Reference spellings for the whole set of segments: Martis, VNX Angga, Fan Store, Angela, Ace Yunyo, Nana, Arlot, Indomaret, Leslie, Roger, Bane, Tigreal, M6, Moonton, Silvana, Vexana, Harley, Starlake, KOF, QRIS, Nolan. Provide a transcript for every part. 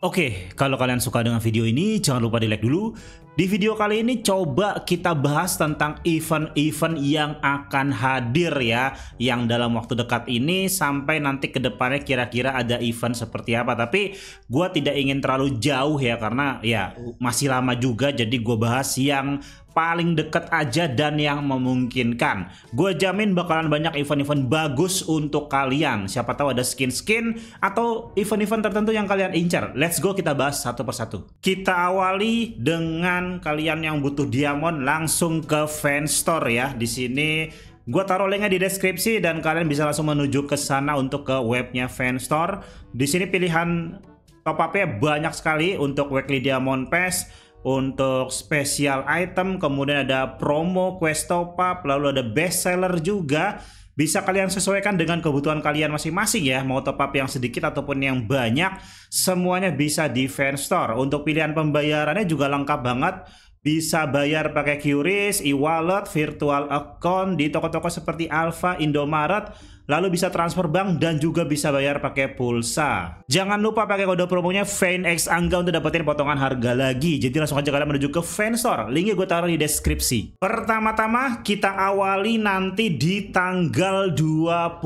Oke, kalau kalian suka dengan video ini jangan lupa di like dulu. Di video kali ini coba kita bahas tentang event-event yang akan hadir ya, yang dalam waktu dekat ini sampai nanti ke depannya kira-kira ada event seperti apa. Tapi gue tidak ingin terlalu jauh ya, karena ya masih lama juga, jadi gue bahas yang paling deket aja dan yang memungkinkan. Gue jamin bakalan banyak event-event bagus untuk kalian. Siapa tahu ada skin-skin atau event-event tertentu yang kalian incar. Let's go, kita bahas satu persatu. Kita awali dengan kalian yang butuh diamond langsung ke Fan Store ya. Di sini gue taruh linknya di deskripsi dan kalian bisa langsung menuju ke sana untuk ke webnya Fan Store. Di sini pilihan top up-nya banyak sekali untuk weekly diamond pass, untuk spesial item, kemudian ada promo, quest top up, lalu ada best seller juga. Bisa kalian sesuaikan dengan kebutuhan kalian masing-masing ya, mau top up yang sedikit ataupun yang banyak, semuanya bisa di Fan Store. Untuk pilihan pembayarannya juga lengkap banget, bisa bayar pakai QRIS, e-wallet, virtual account di toko-toko seperti Alfa, Indomaret, lalu bisa transfer bank dan juga bisa bayar pakai pulsa. Jangan lupa pakai kode promonya VNX Angga untuk dapetin potongan harga lagi. Jadi langsung aja kalian menuju ke Fan Store, linknya gue taruh di deskripsi. Pertama-tama kita awali nanti di tanggal 25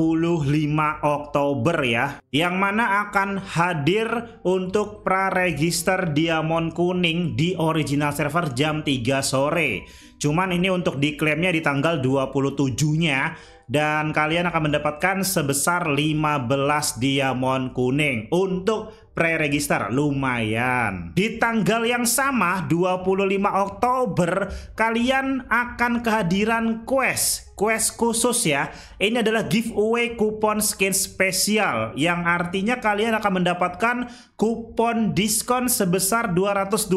Oktober ya, yang mana akan hadir untuk praregister diamond kuning di original server jam 3 sore. Cuman ini untuk diklaimnya di tanggal 27-nya dan kalian akan mendapatkan sebesar 15 diamond kuning untuk pre-register, lumayan. Di tanggal yang sama 25 Oktober, kalian akan kehadiran quest khusus ya. Ini adalah giveaway kupon skin spesial, yang artinya kalian akan mendapatkan kupon diskon sebesar 225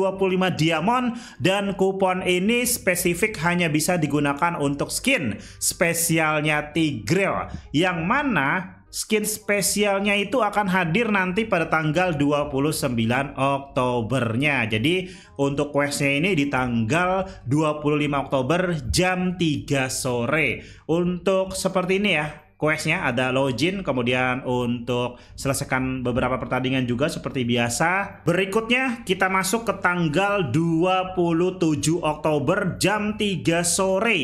diamond. Dan kupon ini spesifik hanya bisa digunakan untuk skin spesialnya Tigreal, yang mana skin spesialnya itu akan hadir nanti pada tanggal 29 Oktobernya. Jadi untuk questnya ini di tanggal 25 Oktober jam 3 sore. Untuk seperti ini ya, questnya ada login, kemudian untuk selesaikan beberapa pertandingan juga seperti biasa. Berikutnya kita masuk ke tanggal 27 Oktober jam 3 sore.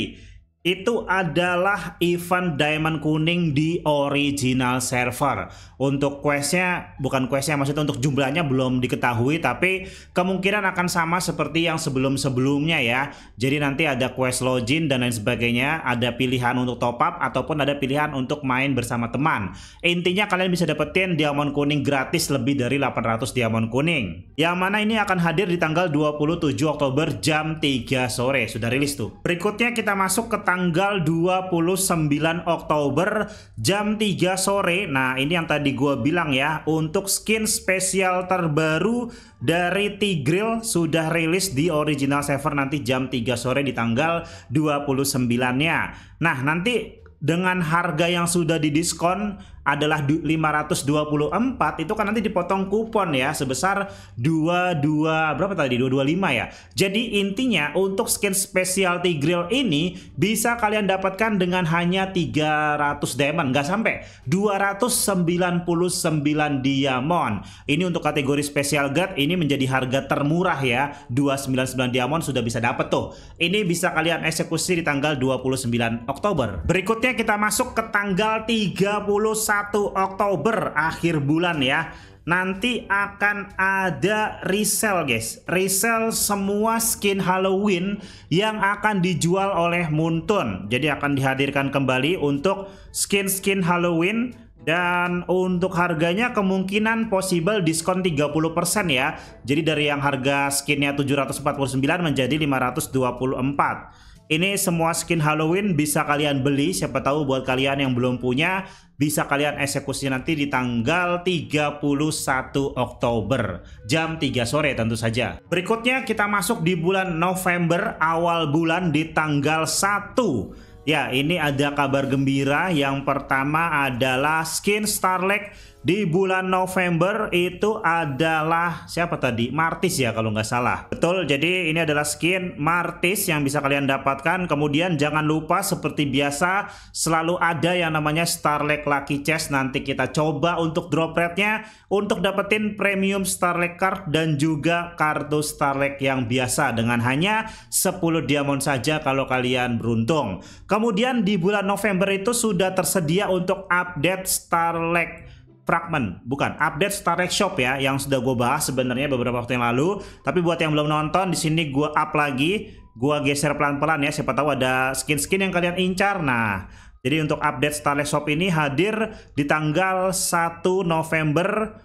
Itu adalah event diamond kuning di original server. Untuk questnya, bukan questnya, maksudnya untuk jumlahnya belum diketahui, tapi kemungkinan akan sama seperti yang sebelum-sebelumnya ya. Jadi nanti ada quest login dan lain sebagainya, ada pilihan untuk top up ataupun ada pilihan untuk main bersama teman. Intinya kalian bisa dapetin diamond kuning gratis lebih dari 800 diamond kuning, yang mana ini akan hadir di tanggal 27 Oktober jam 3 sore. Sudah rilis tuh. Berikutnya kita masuk ke tanggal 29 Oktober jam 3 sore. Nah, ini yang tadi gue bilang ya, untuk skin spesial terbaru dari Tigreal sudah rilis di original server nanti jam 3 sore di tanggal 29-nya. Nah, nanti dengan harga yang sudah didiskon adalah 524, itu kan nanti dipotong kupon ya sebesar 22 berapa tadi 225 ya. Jadi intinya untuk skin spesial Tigreal ini bisa kalian dapatkan dengan hanya 300 diamond, nggak sampai 299 diamond. Ini untuk kategori spesial guard, ini menjadi harga termurah ya, 299 diamond sudah bisa dapet tuh. Ini bisa kalian eksekusi di tanggal 29 Oktober. Berikutnya kita masuk ke tanggal 31 Oktober, akhir bulan ya. Nanti akan ada resell guys, resell semua skin Halloween yang akan dijual oleh Moonton. Jadi akan dihadirkan kembali untuk skin-skin Halloween. Dan untuk harganya kemungkinan possible diskon 30% ya. Jadi dari yang harga skinnya 749 menjadi 524. Ini semua skin Halloween bisa kalian beli, siapa tahu buat kalian yang belum punya bisa kalian eksekusi nanti di tanggal 31 Oktober jam 3 sore tentu saja. Berikutnya kita masuk di bulan November, awal bulan di tanggal 1. Ya, ini ada kabar gembira. Yang pertama adalah skin Starlake Di bulan November itu adalah siapa tadi? Martis ya kalau nggak salah. Betul, jadi ini adalah skin Martis yang bisa kalian dapatkan. Kemudian jangan lupa seperti biasa selalu ada yang namanya Starlake Lucky Chest. Nanti kita coba untuk drop rate-nya untuk dapetin premium Starlake card dan juga kartu Starlake yang biasa dengan hanya 10 diamond saja kalau kalian beruntung. Kemudian di bulan November itu sudah tersedia untuk update Starlake Fragment, bukan update Starlake Shop ya, yang sudah gue bahas sebenarnya beberapa waktu yang lalu. Tapi buat yang belum nonton, di sini gue up lagi, gue geser pelan-pelan ya. Siapa tahu ada skin-skin yang kalian incar. Nah, jadi untuk update Starlake Shop ini hadir di tanggal 1 November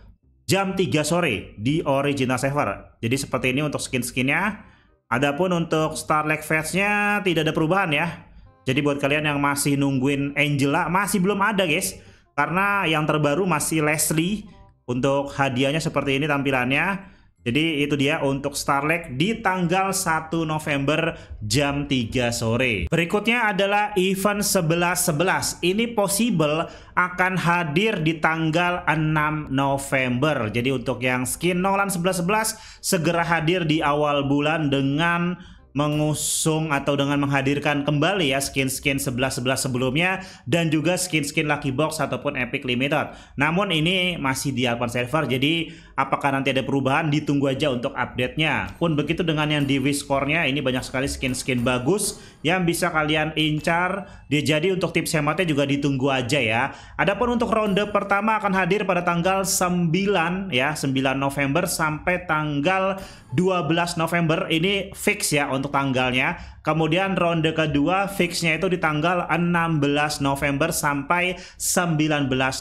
jam 3 sore di original server. Jadi seperti ini untuk skin-skinnya. Adapun untuk Starlake Fetch-nya tidak ada perubahan ya. Jadi buat kalian yang masih nungguin Angela, masih belum ada guys. Karena yang terbaru masih Leslie. Untuk hadiahnya seperti ini tampilannya. Jadi itu dia untuk Starlake di tanggal 1 November jam 3 sore. Berikutnya adalah event 11.11. Ini possible akan hadir di tanggal 6 November. Jadi untuk yang skin Nolan 11.11 segera hadir di awal bulan dengan mengusung atau dengan menghadirkan kembali ya skin-skin 11.11 sebelumnya dan juga skin-skin Lucky Box ataupun Epic Limited. Namun ini masih di Alphan server, jadi apakah nanti ada perubahan ditunggu aja untuk update-nya. Pun begitu dengan yang di Wiscore-nya, ini banyak sekali skin-skin bagus yang bisa kalian incar. Jadi untuk tips hematnya juga ditunggu aja ya. Adapun untuk ronde pertama akan hadir pada tanggal 9 ya, 9 November sampai tanggal 12 November ini fix ya untuk tanggalnya. Kemudian ronde kedua fixnya itu di tanggal 16 November sampai 19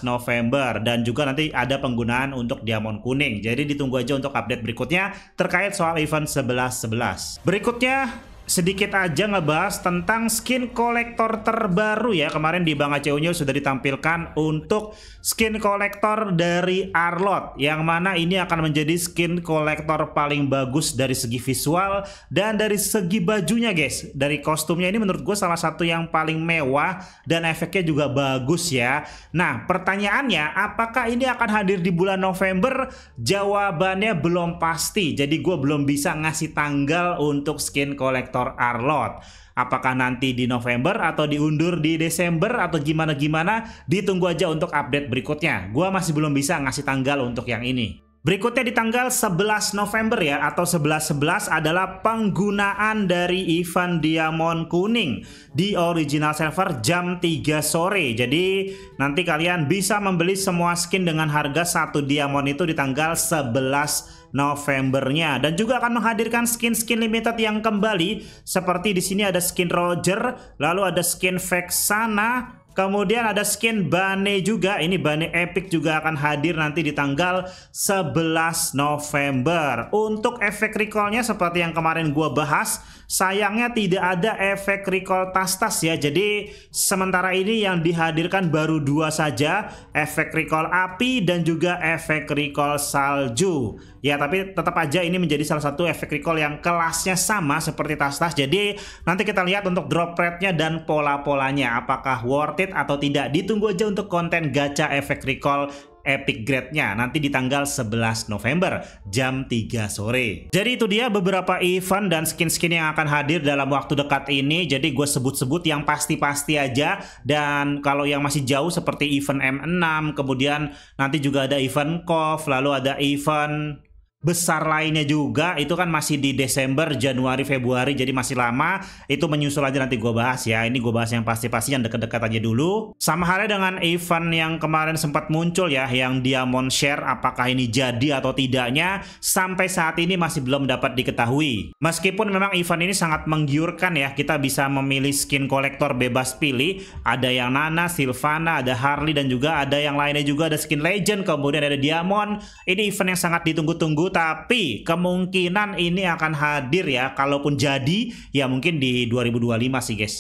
November dan juga nanti ada penggunaan untuk diamond kuning. Jadi ditunggu aja untuk update berikutnya terkait soal event 11.11. Berikutnya sedikit aja ngebahas tentang skin kolektor terbaru ya. Kemarin di Bang Ace Yunyo sudah ditampilkan untuk skin kolektor dari Arlot, yang mana ini akan menjadi skin kolektor paling bagus dari segi visual dan dari segi bajunya guys. Dari kostumnya ini menurut gue salah satu yang paling mewah dan efeknya juga bagus ya. Nah pertanyaannya, apakah ini akan hadir di bulan November? Jawabannya belum pasti. Jadi gue belum bisa ngasih tanggal untuk skin kolektor Arlot. Apakah nanti di November atau diundur di Desember atau gimana-gimana, ditunggu aja untuk update berikutnya. Gua masih belum bisa ngasih tanggal untuk yang ini. Berikutnya di tanggal 11 November ya, atau 11.11 adalah penggunaan dari event Diamond Kuning di original server jam 3 sore. Jadi nanti kalian bisa membeli semua skin dengan harga 1 diamond itu di tanggal 11 Novembernya, dan juga akan menghadirkan skin-skin limited yang kembali. Seperti di sini ada skin Roger, lalu ada skin Vexana, kemudian ada skin Bane juga. Ini Bane Epic juga akan hadir nanti di tanggal 11 November. Untuk efek recall-nya seperti yang kemarin gua bahas, sayangnya tidak ada efek recall tas-tas ya. Jadi sementara ini yang dihadirkan baru dua saja, efek recall api dan juga efek recall salju. Ya tapi tetap aja ini menjadi salah satu efek recall yang kelasnya sama seperti tas-tas. Jadi nanti kita lihat untuk drop rate-nya dan pola-polanya, apakah worth it atau tidak. Ditunggu aja untuk konten gacha efek recall epic grade-nya nanti di tanggal 11 November jam 3 sore. Jadi itu dia beberapa event dan skin-skin yang akan hadir dalam waktu dekat ini. Jadi gue sebut-sebut yang pasti-pasti aja, dan kalau yang masih jauh seperti event M6, kemudian nanti juga ada event KOF, lalu ada event besar lainnya juga. Itu kan masih di Desember, Januari, Februari, jadi masih lama. Itu menyusul aja nanti gue bahas ya. Ini gue bahas yang pasti-pasti, yang deket-deket aja dulu. Sama halnya dengan event yang kemarin sempat muncul ya, yang Diamond Share, apakah ini jadi atau tidaknya sampai saat ini masih belum dapat diketahui. Meskipun memang event ini sangat menggiurkan ya, kita bisa memilih skin kolektor bebas pilih. Ada yang Nana, Silvana, ada Harley, dan juga ada yang lainnya juga. Ada skin Legend, kemudian ada Diamond. Ini event yang sangat ditunggu-tunggu, tapi kemungkinan ini akan hadir ya. Kalaupun jadi ya mungkin di 2025 sih guys,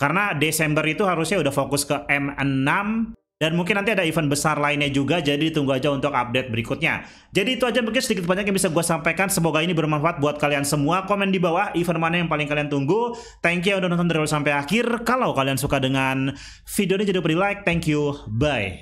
karena Desember itu harusnya udah fokus ke M6 dan mungkin nanti ada event besar lainnya juga. Jadi tunggu aja untuk update berikutnya. Jadi itu aja mungkin sedikit banyak yang bisa gue sampaikan. Semoga ini bermanfaat buat kalian semua. Komen di bawah event mana yang paling kalian tunggu. Thank you udah nonton dari awal sampai akhir. Kalau kalian suka dengan video ini, jangan lupa di like. Thank you, bye.